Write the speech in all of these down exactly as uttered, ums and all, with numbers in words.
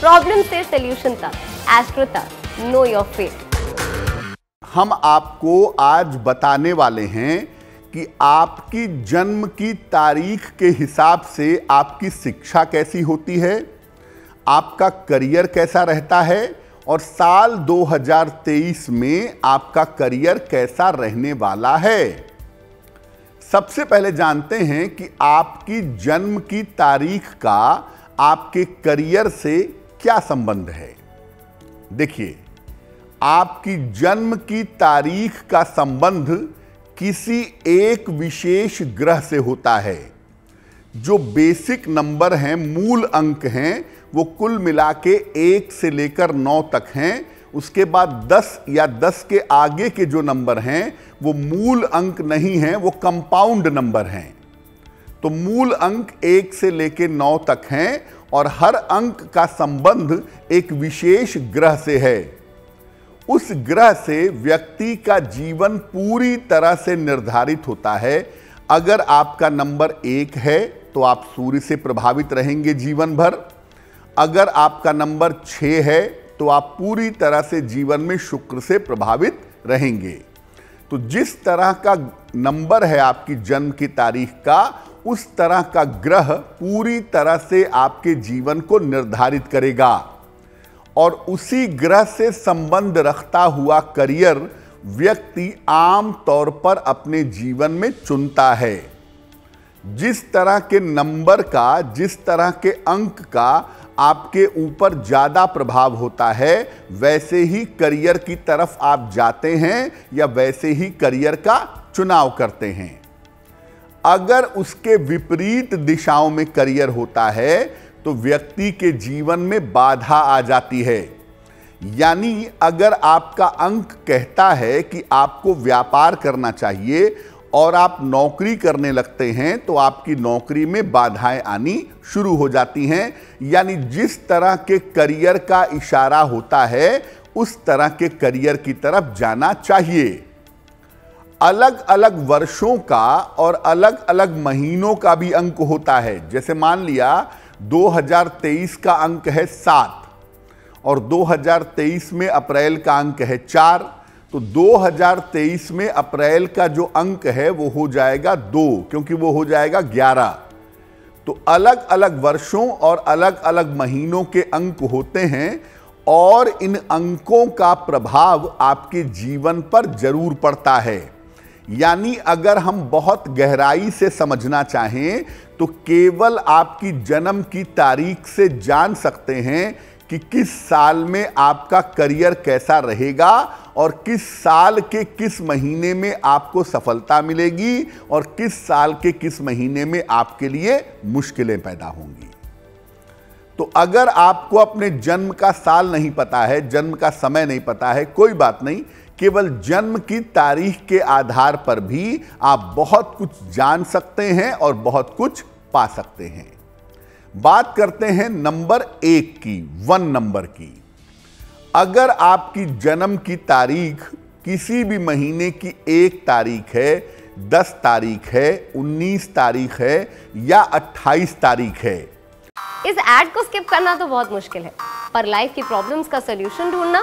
Problem से solution तक, astro तक, नो योर फेट। हम आपको आज बताने वाले हैं कि आपकी जन्म की तारीख के हिसाब से आपकी शिक्षा कैसी होती है, आपका करियर कैसा रहता है और साल दो हज़ार तेईस में आपका करियर कैसा रहने वाला है। सबसे पहले जानते हैं कि आपकी जन्म की तारीख का आपके करियर से क्या संबंध है। देखिए, आपकी जन्म की तारीख का संबंध किसी एक विशेष ग्रह से होता है। जो बेसिक नंबर हैं, मूल अंक हैं, वो कुल मिला के एक से लेकर नौ तक हैं। उसके बाद दस या दस के आगे के जो नंबर हैं वो मूल अंक नहीं हैं, वो कंपाउंड नंबर हैं। तो मूल अंक एक से लेकर नौ तक हैं और हर अंक का संबंध एक विशेष ग्रह से है। उस ग्रह से व्यक्ति का जीवन पूरी तरह से निर्धारित होता है। अगर आपका नंबर एक है तो आप सूर्य से प्रभावित रहेंगे जीवन भर। अगर आपका नंबर छः है तो आप पूरी तरह से जीवन में शुक्र से प्रभावित रहेंगे। तो जिस तरह का नंबर है आपकी जन्म की तारीख का, उस तरह का ग्रह पूरी तरह से आपके जीवन को निर्धारित करेगा और उसी ग्रह से संबंध रखता हुआ करियर व्यक्ति आम तौर पर अपने जीवन में चुनता है। जिस तरह के नंबर का, जिस तरह के अंक का आपके ऊपर ज़्यादा प्रभाव होता है, वैसे ही करियर की तरफ आप जाते हैं या वैसे ही करियर का चुनाव करते हैं। अगर उसके विपरीत दिशाओं में करियर होता है तो व्यक्ति के जीवन में बाधा आ जाती है। यानी अगर आपका अंक कहता है कि आपको व्यापार करना चाहिए और आप नौकरी करने लगते हैं तो आपकी नौकरी में बाधाएं आनी शुरू हो जाती हैं। यानी जिस तरह के करियर का इशारा होता है उस तरह के करियर की तरफ जाना चाहिए। अलग अलग वर्षों का और अलग अलग महीनों का भी अंक होता है। जैसे मान लिया दो हज़ार तेईस का अंक है सात और दो हज़ार तेईस में अप्रैल का अंक है चार, तो दो हज़ार तेईस में अप्रैल का जो अंक है वो हो जाएगा दो, क्योंकि वो हो जाएगा ग्यारह। तो अलग अलग वर्षों और अलग अलग महीनों के अंक होते हैं और इन अंकों का प्रभाव आपके जीवन पर जरूर पड़ता है। यानी अगर हम बहुत गहराई से समझना चाहें तो केवल आपकी जन्म की तारीख से जान सकते हैं कि किस साल में आपका करियर कैसा रहेगा और किस साल के किस महीने में आपको सफलता मिलेगी और किस साल के किस महीने में आपके लिए मुश्किलें पैदा होंगी। तो अगर आपको अपने जन्म का साल नहीं पता है, जन्म का समय नहीं पता है, कोई बात नहीं, केवल जन्म की तारीख के आधार पर भी आप बहुत कुछ जान सकते हैं और बहुत कुछ पा सकते हैं। बात करते हैं नंबर एक की, वन नंबर की। अगर आपकी जन्म की तारीख किसी भी महीने की एक तारीख है, दस तारीख है, उन्नीस तारीख है या अट्ठाईस तारीख है। इस एड को स्किप करना तो बहुत मुश्किल है, पर लाइफ की प्रॉब्लम्स का सलूशन ढूंढना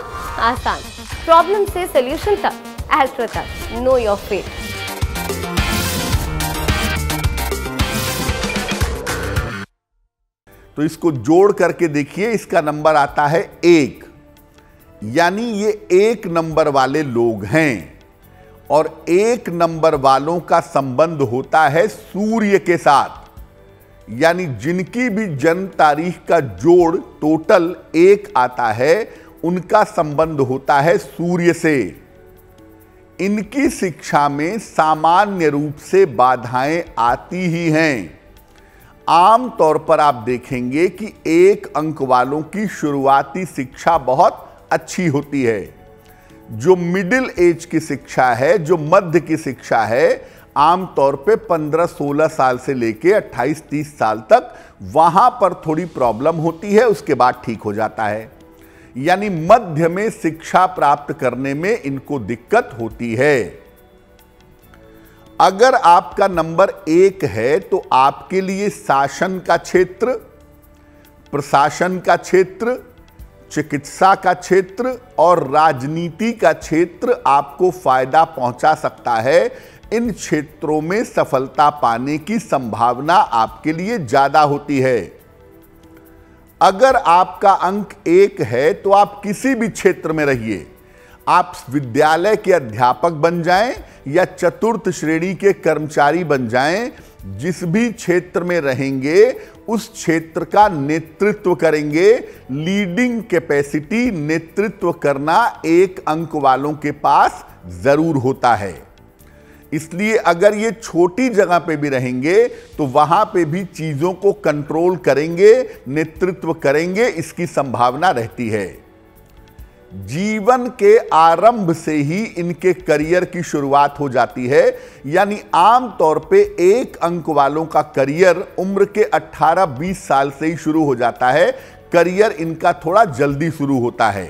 आसान। प्रॉब्लम से सलूशन तक, एस्ट्रो तक, नो योर फेट। तो इसको जोड़ करके देखिए, इसका नंबर आता है एक। यानी ये एक नंबर वाले लोग हैं और एक नंबर वालों का संबंध होता है सूर्य के साथ। यानी जिनकी भी जन्म तारीख का जोड़ टोटल एक आता है, उनका संबंध होता है सूर्य से। इनकी शिक्षा में सामान्य रूप से बाधाएं आती ही हैं। आम तौर पर आप देखेंगे कि एक अंक वालों की शुरुआती शिक्षा बहुत अच्छी होती है। जो मिडिल एज की शिक्षा है, जो मध्य की शिक्षा है, आम तौर पे पंद्रह सोलह साल से लेके अट्ठाईस तीस साल तक वहाँ पर थोड़ी प्रॉब्लम होती है, उसके बाद ठीक हो जाता है। यानी मध्य में शिक्षा प्राप्त करने में इनको दिक्कत होती है। अगर आपका नंबर एक है तो आपके लिए शासन का क्षेत्र, प्रशासन का क्षेत्र, चिकित्सा का क्षेत्र और राजनीति का क्षेत्र आपको फायदा पहुंचा सकता है। इन क्षेत्रों में सफलता पाने की संभावना आपके लिए ज्यादा होती है। अगर आपका अंक एक है तो आप किसी भी क्षेत्र में रहिए, आप विद्यालय के अध्यापक बन जाएं या चतुर्थ श्रेणी के कर्मचारी बन जाएं, जिस भी क्षेत्र में रहेंगे उस क्षेत्र का नेतृत्व करेंगे। लीडिंग कैपेसिटी, नेतृत्व करना एक अंक वालों के पास जरूर होता है। इसलिए अगर ये छोटी जगह पे भी रहेंगे तो वहां पे भी चीजों को कंट्रोल करेंगे, नेतृत्व करेंगे, इसकी संभावना रहती है। जीवन के आरंभ से ही इनके करियर की शुरुआत हो जाती है, यानी आमतौर पे एक अंक वालों का करियर उम्र के अठारह बीस साल से ही शुरू हो जाता है। करियर इनका थोड़ा जल्दी शुरू होता है।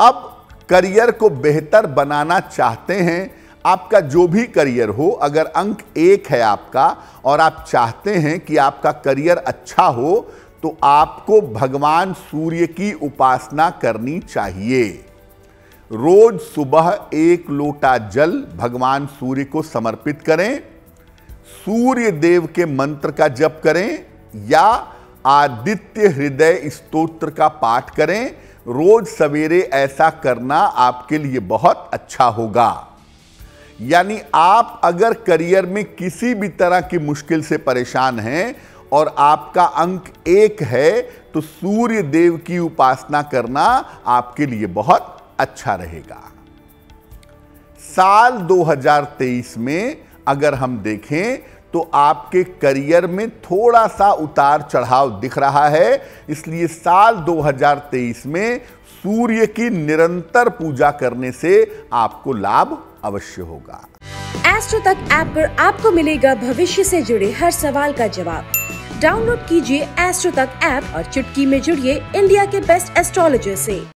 अब करियर को बेहतर बनाना चाहते हैं, आपका जो भी करियर हो, अगर अंक एक है आपका और आप चाहते हैं कि आपका करियर अच्छा हो, तो आपको भगवान सूर्य की उपासना करनी चाहिए। रोज सुबह एक लोटा जल भगवान सूर्य को समर्पित करें, सूर्य देव के मंत्र का जप करें या आदित्य हृदय स्तोत्र का पाठ करें। रोज सवेरे ऐसा करना आपके लिए बहुत अच्छा होगा। यानी आप अगर करियर में किसी भी तरह की मुश्किल से परेशान हैं और आपका अंक एक है तो सूर्य देव की उपासना करना आपके लिए बहुत अच्छा रहेगा। साल दो हज़ार तेईस में अगर हम देखें तो आपके करियर में थोड़ा सा उतार चढ़ाव दिख रहा है। इसलिए साल दो हज़ार तेईस में सूर्य की निरंतर पूजा करने से आपको लाभ अवश्य होगा। एस्ट्रो तक ऐप पर आपको मिलेगा भविष्य से जुड़े हर सवाल का जवाब। डाउनलोड कीजिए एस्ट्रो तक ऐप और चुटकी में जुड़िए इंडिया के बेस्ट एस्ट्रोलॉजर से।